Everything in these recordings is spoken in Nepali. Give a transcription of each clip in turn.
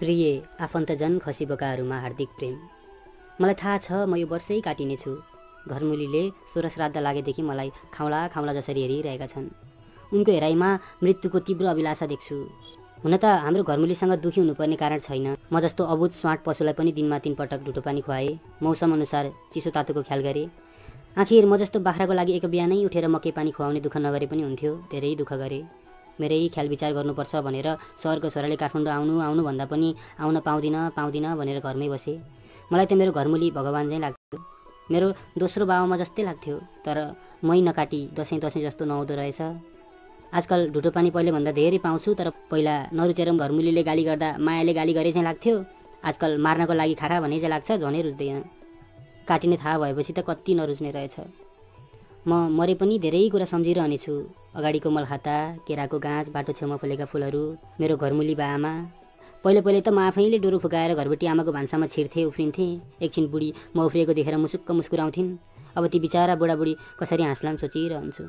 प्रिय आफन्तजन खसी बकाहरूमा हार्दिक प्रेम। मलाई थाहा छ म यो वर्षै काटिनेछु। घरमुलीले सोह्र श्राद्ध लागेदेखि मलाई खाउला खाउला जसरी हेरिरहेका छन्। उनको हेराइमा मृत्युको तीव्र अभिलाषा देख्छु। हुन त हाम्रो घरमुलीसँग दुखी हुनुपर्ने कारण छैन। म जस्तो अबुझ स्वाट पशुलाई पनि दिनमा 3 पटक ढुटो पानी खुवाएँ, मौसम अनुसार चिसो तातोको ख्याल गरेँ। आखिर म जस्तो बाख्राको लागि एक बिहानै उठेर मकै पानी खुवाउने दुःख नगरे पनि हुन्थ्यो। धेरै दुःख गरेँ। मेरै ख्याल विचार गर्नुपर्छ भनेर सहरको छोराले काठमाडौँ आउनु आउनु भन्दा पनि आउन पाउँदिन भनेर घरमै बसेँ। मलाई त मेरो घरमुली भगवान चाहिँ लाग्थ्यो, मेरो दोस्रो बाबामा जस्तै लाग्थ्यो। तर मै नकाटी दसैँ जस्तो नहुँदो रहेछ। आजकल ढुटो पानी पहिलेभन्दा धेरै पाउँछु, तर पहिला नरुचेर घरमुलीले गाली गर्दा मायाले गाली गरे चाहिँ लाग्थ्यो। आजकल मार्नको लागि खाखा भने चाहिँ लाग्छ, झनै रुच्दैन। काटिने थाहा भएपछि त कति नरुच्ने रहेछ। म मरे पनि धेरै कुरा सम्झिरहनेछु। अगाडिको मलखाता, केराको गाँच, बाटो छेउमा फुलेका फुलहरू, मेरो घरमुली बा आमा। पहिले त म आफैले डोरो फुकाएर घरबेटी आमाको भान्सामा छिर्थेँ, उफ्रिन्थेँ। एकछिन बुढी म उफ्रिएको देखेर मुसुक्क मुस्कुराउँथिन्। अब ती बिचारा बुढाबुढी कसरी हाँस्लान् सोचिरहन्छु।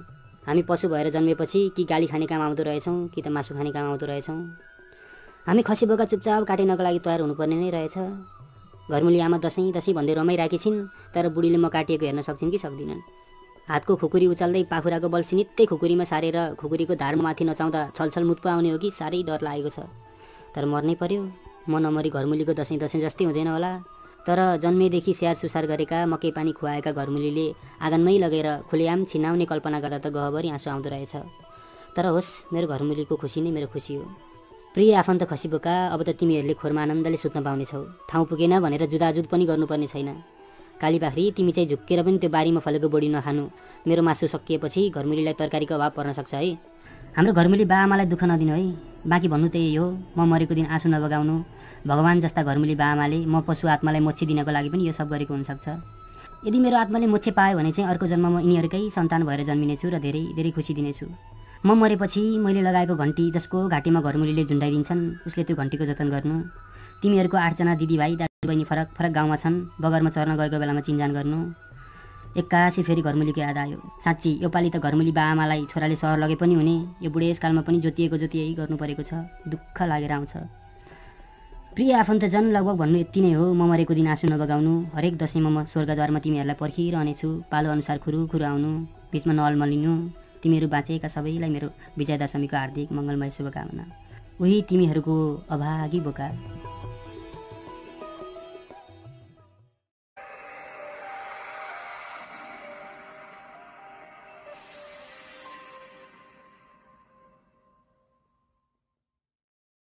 हामी पशु भएर जन्मेपछि कि गाली खाने काम आउँदो रहेछौँ कि त मासु खाने काम आउँदो रहेछौँ। हामी खसी बोका चुपचाप काटिनको लागि तयार हुनुपर्ने नै रहेछ। घरमुली आमा दसैँ भन्दै रमाइराकी छिन्, तर बुढीले म काटिएको हेर्न सक्छिन् कि सक्दिनन्। हातको खुकुरी उचाल्दै पाखुराको बल्छी नित्तै खुकुरीमा सारेर खुकुरीको धारमाथि नचाउँदा छलछल मुत्पा आउने हो कि साह्रै डर लागेको छ। तर मर्नै पर्यो। म नमरी घरमुलीको दसैँ जस्तै हुँदैन होला। तर जन्मेदेखि स्याहार सुसार गरेका, मकै पानी खुवाएका घरमुलीले आँगनमै लगेर खुलेआम छिनाउने कल्पना गर्दा त गहभरि आँसु आउँदो रहेछ। तर होस्, मेरो घरमुलीको खुसी नै मेरो खुसी हो। प्रिय आफन्त खसी बोका, अब त तिमीहरूले खोरमा आनन्दले सुत्न पाउनेछौ। ठाउँ पुगेन भनेर जुदाजुद पनि गर्नुपर्ने छैन। काली बाख्री, तिमी चाहिँ झुक्केर पनि त्यो बारीमा फलेको बोडी नखानु। मेरो मासु सकिएपछि घरमुलीलाई तरकारीको अभाव पर्न सक्छ है। हाम्रो घरमुली बा आमालाई दुःख नदिनु है। बाँकी भन्नु त्यही हो, म मरेको दिन आँसु नबगाउनु। भगवान् जस्ता घरमुली बा आमाले म पशु आत्मालाई मोक्ष दिनको लागि पनि यो सब गरेको हुनसक्छ। यदि मेरो आत्माले मोक्ष पायो भने चाहिँ अर्को जन्म म यिनीहरूकै सन्तान भएर जन्मिनेछु र धेरै धेरै खुसी दिनेछु। म मरेपछि मैले लगाएको घन्टी, जसको घाटीमा घरमुलीले झुन्डाइदिन्छन्, उसले त्यो घन्टीको जतन गर्नु। तिमीहरूको 8जना दिदीभाइ दाजुबहिनी फरक फरक गाउँमा छन्। बगरमा चर्न गएको बेलामा चिन्जान गर्नु। एक्कासी फेरि घरमुलीको याद आयो। साँच्ची योपालि त घरमुली बा आमालाई छोराले सहर लगे पनि हुने। यो बुढेसकालमा पनि जोतिएकै गर्नु परेको छ। दुःख लागेर आउँछ। प्रिय आफन्तजन, लगभग भन्नु यति नै हो। म मरेको दिन आँसु नबगाउनु। हरेक दसैँमा म स्वर्गद्वारमा तिमीहरूलाई पर्खिरहनेछु। पालो अनुसार खुरु आउनु, बिचमा नअलमलिनु। तिमीहरू बाँचेका सबैलाई मेरो विजयादशमीको हार्दिक मङ्गलमय शुभकामना। उही तिमीहरूको अभागी बोका।